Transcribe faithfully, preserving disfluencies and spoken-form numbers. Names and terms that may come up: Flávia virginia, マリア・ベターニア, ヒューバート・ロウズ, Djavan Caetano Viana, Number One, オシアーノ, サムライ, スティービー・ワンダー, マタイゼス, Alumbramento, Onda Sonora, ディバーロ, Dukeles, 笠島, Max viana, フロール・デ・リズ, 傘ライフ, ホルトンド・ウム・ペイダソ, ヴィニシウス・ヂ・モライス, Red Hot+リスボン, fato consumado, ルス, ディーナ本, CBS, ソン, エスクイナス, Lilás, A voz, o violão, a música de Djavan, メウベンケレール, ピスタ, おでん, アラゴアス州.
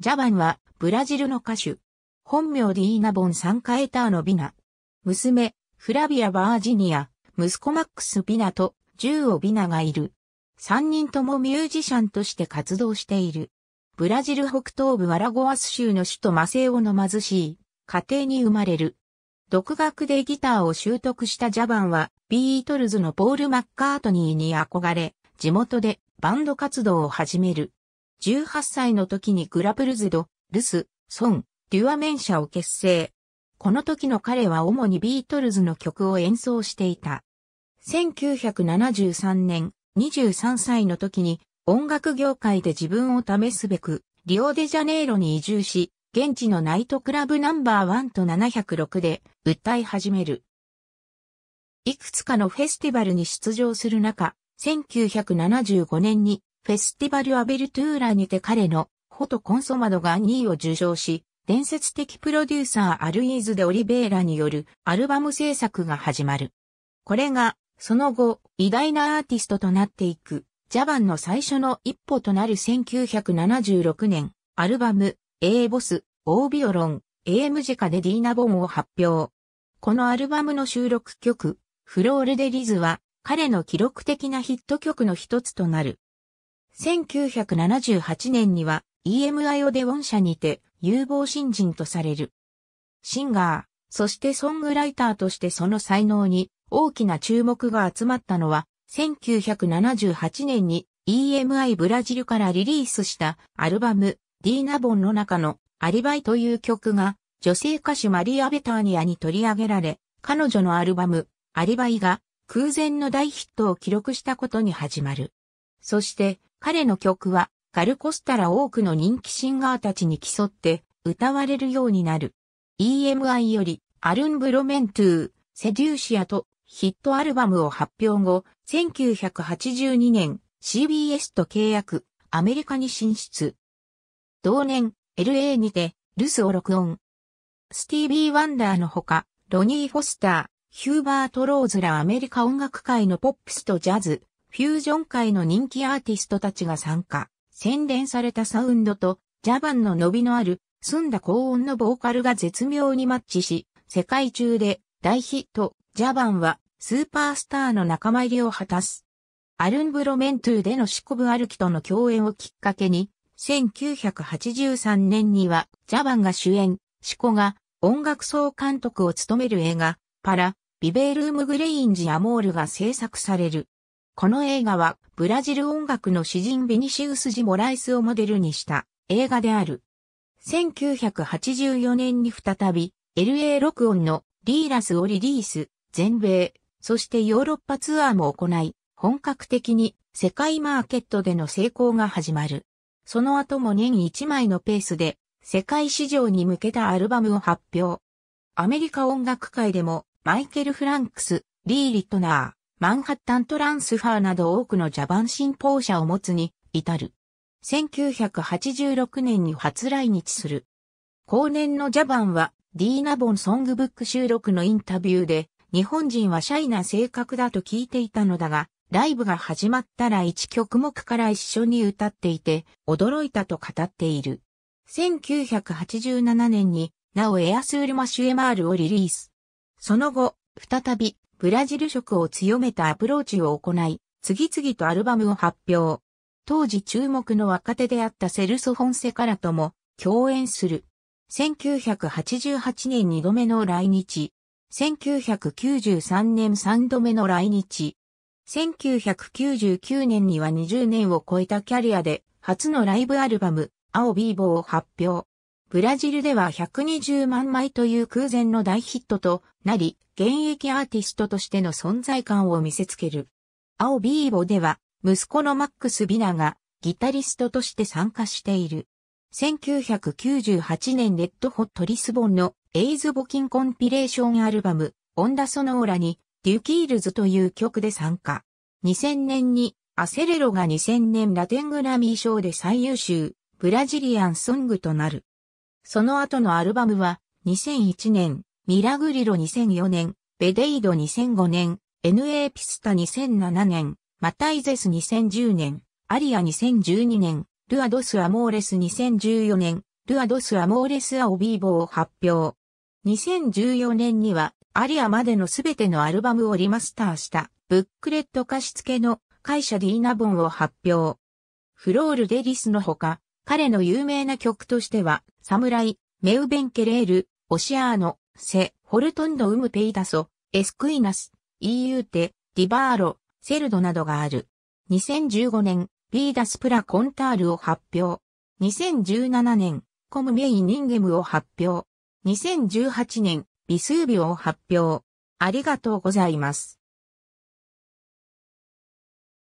ジャバンは、ブラジルの歌手。本名ディーナ・ボン・サン・カエターノ・ビナ。娘、フラビア・バージニア、息子マックス・ビナと、ジューオ・ビナがいる。三人ともミュージシャンとして活動している。ブラジル北東部アラゴアス州の首都マセオの貧しい家庭に生まれる。独学でギターを習得したジャバンはビートルズのポール・マッカートニーに憧れ、地元でバンド活動を始める。じゅうはっさいの時にグラプルズド、ルス、ソン、デュアメン社を結成。この時の彼は主にビートルズの曲を演奏していた。せんきゅうひゃくななじゅうさんねん、にじゅうさんさいの時に音楽業界で自分を試すべく、リオデジャネイロに移住し、現地のナイトクラブナンバーワンとななひゃくろくで歌い始める。いくつかのフェスティバルに出場する中、せんきゅうひゃくななじゅうごねんにフェスティバルアベルトゥーラにて彼のフォトコンソマドがにいを受賞し、伝説的プロデューサーアルイーズ・デ・オリベイラによるアルバム制作が始まる。これが、その後、偉大なアーティストとなっていく、ジャバンの最初の一歩となるせんきゅうひゃくななじゅうろくねん、アルバム、A ボス、オービオロン、A ムジカでディーナ・ボンを発表。このアルバムの収録曲、フロール・デ・リズは、彼の記録的なヒット曲の一つとなる。せんきゅうひゃくななじゅうはちねんには、イーエムアイ オデオン社にて、有望新人とされる。シンガー、そしてソングライターとしてその才能に大きな注目が集まったのはせんきゅうひゃくななじゅうはちねんに イーエムアイ ブラジルからリリースしたアルバムディーナ・ボンの中のアリバイという曲が女性歌手マリア・ベターニアに取り上げられ、彼女のアルバムアリバイが空前の大ヒットを記録したことに始まる。そして彼の曲はガルコスタら多くの人気シンガーたちに競って歌われるようになる。イーエムアイ よりアルンブロメントゥー、セデューシアとヒットアルバムを発表後、せんきゅうひゃくはちじゅうにねん シービーエス と契約、アメリカに進出。同年 エルエー にてルスを録音。スティービー・ワンダーのほか、ロニー・フォスター、ヒューバート・ローズらアメリカ音楽界のポップスとジャズ、フュージョン界の人気アーティストたちが参加。洗練されたサウンドとジャバンの伸びのある澄んだ高音のボーカルが絶妙にマッチし、世界中で大ヒット、ジャバンはスーパースターの仲間入りを果たす。アルンブロメントゥでのシコブアルキとの共演をきっかけに、せんきゅうひゃくはちじゅうさんねんにはジャバンが主演、シコが音楽総監督を務める映画、パラ・ビベルーム・グレインジ・アモールが制作される。この映画はブラジル音楽の詩人ビニシウス・ジ・モライスをモデルにした映画である。せんきゅうひゃくはちじゅうよねんに再び エルエー 録音のリーラスをリリース、全米、そしてヨーロッパツアーも行い、本格的に世界マーケットでの成功が始まる。その後も年いちまいのペースで世界市場に向けたアルバムを発表。アメリカ音楽界でもマイケル・フランクス、リー・リットナー、マンハッタントランスファーなど多くのジャバン信奉者を持つに至る。せんきゅうひゃくはちじゅうろくねんに初来日する。後年のジャバンはディーナ・ボンソングブック収録のインタビューで日本人はシャイな性格だと聞いていたのだが、ライブが始まったら一曲目から一緒に歌っていて驚いたと語っている。せんきゅうひゃくはちじゅうななねんにナオ・エアスール・マシュエマールをリリース。その後、再びブラジル色を強めたアプローチを行い、次々とアルバムを発表。当時注目の若手であったセルソ・フォンセカラとも共演する。せんきゅうひゃくはちじゅうはちねんにどめの来日。せんきゅうひゃくきゅうじゅうさんねんさんどめの来日。せんきゅうひゃくきゅうじゅうきゅうねんにはにじゅうねんを超えたキャリアで初のライブアルバム、青ビーボーを発表。ブラジルではひゃくにじゅうまんまいという空前の大ヒットとなり、現役アーティストとしての存在感を見せつける。青ビーボでは、息子のマックス・ビナがギタリストとして参加している。せんきゅうひゃくきゅうじゅうはちねんレッド・ホット・リスボンのエイズ・募金コンピレーションアルバム、オンダ・ソノーラにデュキールズという曲で参加。にせんねんにアセレロがにせんねんラテングラミー賞で最優秀、ブラジリアン・ソングとなる。その後のアルバムは、にせんいちねん、ミラグリロにせんよねん、ベデイドにせんごねん、エヌエー ピスタにせんななねん、マタイゼスにせんじゅうねん、アリアにせんじゅうにねん、ルアドス・アモーレスにせんじゅうよねん、ルアドス・アモーレス・ア・オビーボを発表。にせんじゅうよねんには、アリアまでのすべてのアルバムをリマスターした、ブックレット化し付けの、会社ディーナ本を発表。フロール・デリスのほか、彼の有名な曲としては、サムライ、メウベンケレール、オシアーノ、セ、ホルトンド・ウム・ペイダソ、エスクイナス、イーユーテ、ディバーロ、セルドなどがある。にせんじゅうごねん、ビーダス・プラ・コンタールを発表。にせんじゅうななねん、コム・メイ・ニンゲムを発表。にせんじゅうはちねん、ビスービオを発表。ありがとうございます。